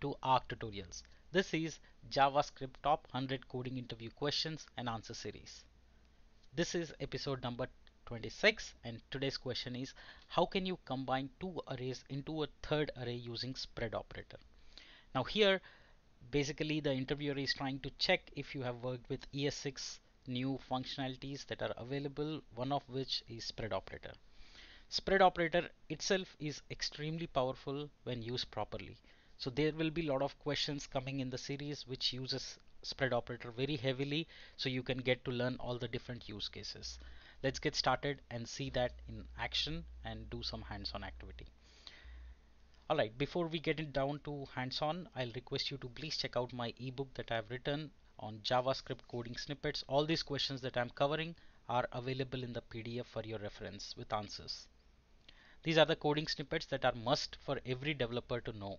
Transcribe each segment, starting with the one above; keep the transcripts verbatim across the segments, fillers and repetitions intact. to ARCTutorials. This is JavaScript Top one hundred Coding Interview Questions and Answer Series. This is episode number twenty-six, and today's question is, how can you combine two arrays into a third array using spread operator? Now here, basically the interviewer is trying to check if you have worked with E S six new functionalities that are available, one of which is spread operator. Spread operator itself is extremely powerful when used properly. So there will be a lot of questions coming in the series which uses spread operator very heavily, so you can get to learn all the different use cases. Let's get started and see that in action and do some hands-on activity. Alright, before we get it down to hands-on, I'll request you to please check out my ebook that I've written on JavaScript coding snippets. All these questions that I'm covering are available in the P D F for your reference with answers. These are the coding snippets that are must for every developer to know.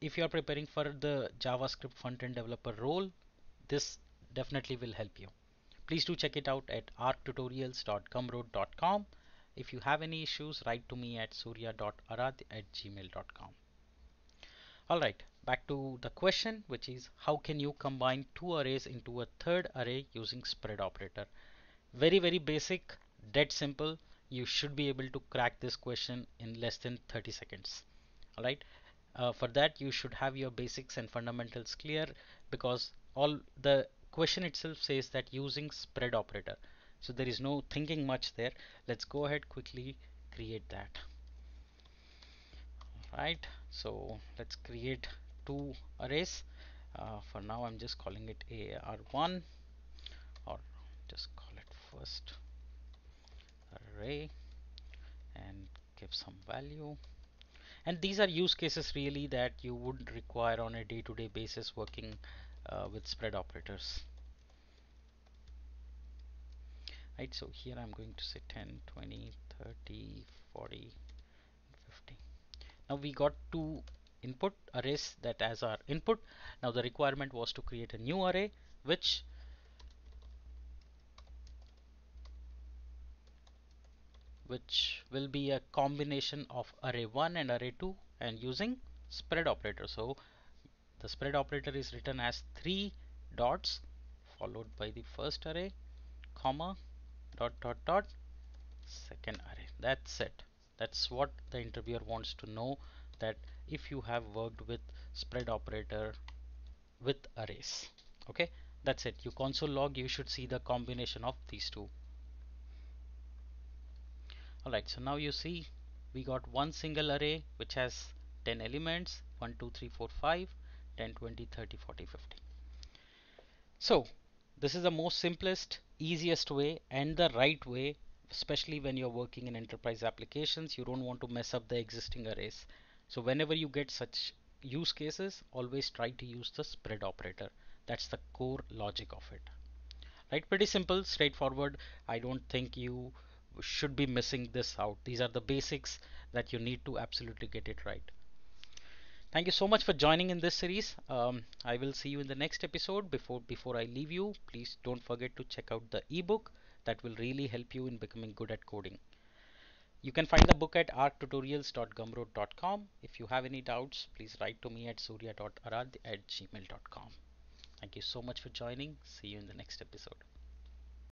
If you are preparing for the JavaScript front-end developer role, this definitely will help you. Please do check it out at arc tutorials dot gumroad dot com. If you have any issues, write to me at surya dot arad at gmail dot com. Alright, back to the question, which is how can you combine two arrays into a third array using spread operator? Very, very basic, dead simple. You should be able to crack this question in less than thirty seconds. Alright. Uh, for that you should have your basics and fundamentals clear, because all the question itself says that using spread operator, so there is no thinking much there. Let's go ahead quickly create that. Alright, so let's create two arrays. Uh, for now I'm just calling it A R one, or just call it first array and give some value. And these are use cases really that you would require on a day-to-day basis working uh, with spread operators. Right, so here I'm going to say ten, twenty, thirty, forty, fifty. Now we got two input arrays that as our input. Now the requirement was to create a new array which which will be a combination of array one and array two and using spread operator. So the spread operator is written as three dots followed by the first array, comma, dot dot dot, second array. That's it. That's what the interviewer wants to know, that if you have worked with spread operator with arrays. Okay, that's it. You console log, you should see the combination of these two. Alright, so now you see we got one single array which has ten elements, one, two, three, four, five, ten, twenty, thirty, forty, fifty. So this is the most simplest, easiest way and the right way, especially when you're working in enterprise applications. You don't want to mess up the existing arrays. So whenever you get such use cases, always try to use the spread operator. That's the core logic of it. Right, pretty simple, straightforward. I don't think you should be missing this out. These are the basics that you need to absolutely get it right. Thank you so much for joining in this series. Um, I will see you in the next episode. Before before I leave you, please don't forget to check out the ebook that will really help you in becoming good at coding. You can find the book at arc tutorials dot gumroad dot com. If you have any doubts, please write to me at surya dot arad at gmail dot com. Thank you so much for joining. See you in the next episode.